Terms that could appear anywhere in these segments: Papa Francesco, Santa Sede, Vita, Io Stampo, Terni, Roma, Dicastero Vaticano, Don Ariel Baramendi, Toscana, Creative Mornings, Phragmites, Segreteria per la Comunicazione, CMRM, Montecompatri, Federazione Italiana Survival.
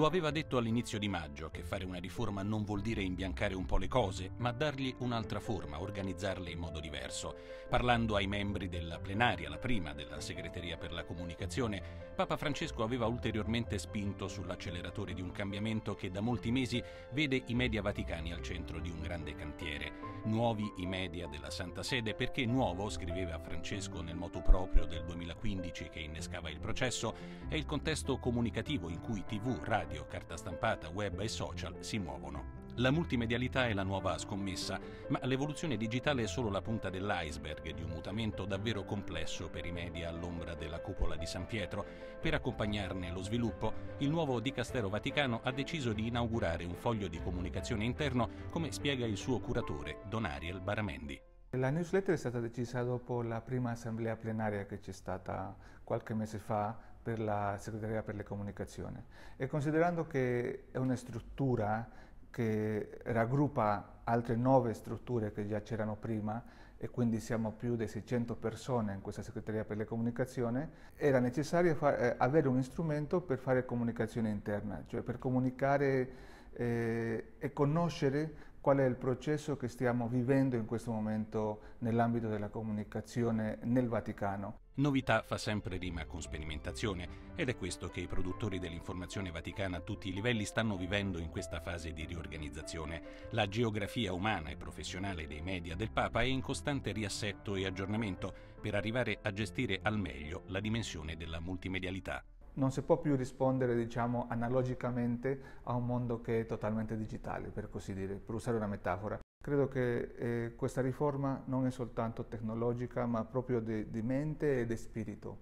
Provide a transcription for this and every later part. Lo aveva detto all'inizio di maggio che fare una riforma non vuol dire imbiancare un po' le cose, ma dargli un'altra forma, organizzarle in modo diverso. Parlando ai membri della plenaria, la prima della Segreteria per la Comunicazione, Papa Francesco aveva ulteriormente spinto sull'acceleratore di un cambiamento che da molti mesi vede i media vaticani al centro di un grande cantiere. Nuovi i media della Santa Sede perché nuovo, scriveva Francesco nel motu proprio del 2015 che innescava il processo, è il contesto comunicativo in cui TV, radio, carta stampata, web e social si muovono. La multimedialità è la nuova scommessa, ma l'evoluzione digitale è solo la punta dell'iceberg di un mutamento davvero complesso per i media all'ombra della cupola di San Pietro. Per accompagnarne lo sviluppo, il nuovo Dicastero Vaticano ha deciso di inaugurare un foglio di comunicazione interno, come spiega il suo curatore, Don Ariel Baramendi. La newsletter è stata decisa dopo la prima assemblea plenaria che c'è stata qualche mese fa per la Segreteria per le Comunicazioni, e considerando che è una struttura che raggruppa altre 9 strutture che già c'erano prima, e quindi siamo più di 600 persone in questa Segreteria per le Comunicazioni, era necessario avere un strumento per fare comunicazione interna, cioè per comunicare e conoscere qual è il processo che stiamo vivendo in questo momento nell'ambito della comunicazione nel Vaticano. Novità fa sempre rima con sperimentazione, ed è questo che i produttori dell'informazione vaticana a tutti i livelli stanno vivendo in questa fase di riorganizzazione. La geografia umana e professionale dei media del Papa è in costante riassetto e aggiornamento per arrivare a gestire al meglio la dimensione della multimedialità. Non si può più rispondere, diciamo, analogicamente a un mondo che è totalmente digitale, per così dire, per usare una metafora. Credo che questa riforma non è soltanto tecnologica, ma proprio di mente e di spirito,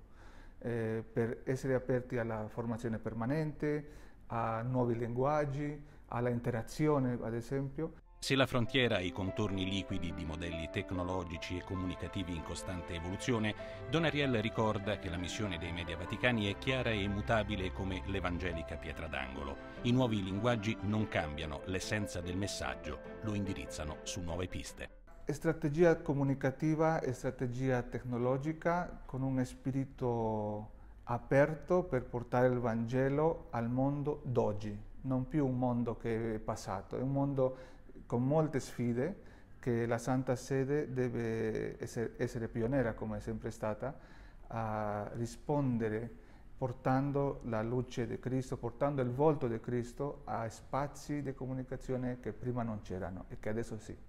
per essere aperti alla formazione permanente, a nuovi linguaggi, alla interazione, ad esempio. Se la frontiera ha i contorni liquidi di modelli tecnologici e comunicativi in costante evoluzione, Don Ariel ricorda che la missione dei media vaticani è chiara e immutabile come l'evangelica pietra d'angolo. I nuovi linguaggi non cambiano l'essenza del messaggio, lo indirizzano su nuove piste. Strategia comunicativa e strategia tecnologica con un spirito aperto per portare il Vangelo al mondo d'oggi, non più un mondo che è passato, è un mondo con molte sfide che la Santa Sede deve essere pioniera, come è sempre stata, a rispondere portando la luce di Cristo, portando il volto di Cristo a spazi di comunicazione che prima non c'erano e che adesso sì.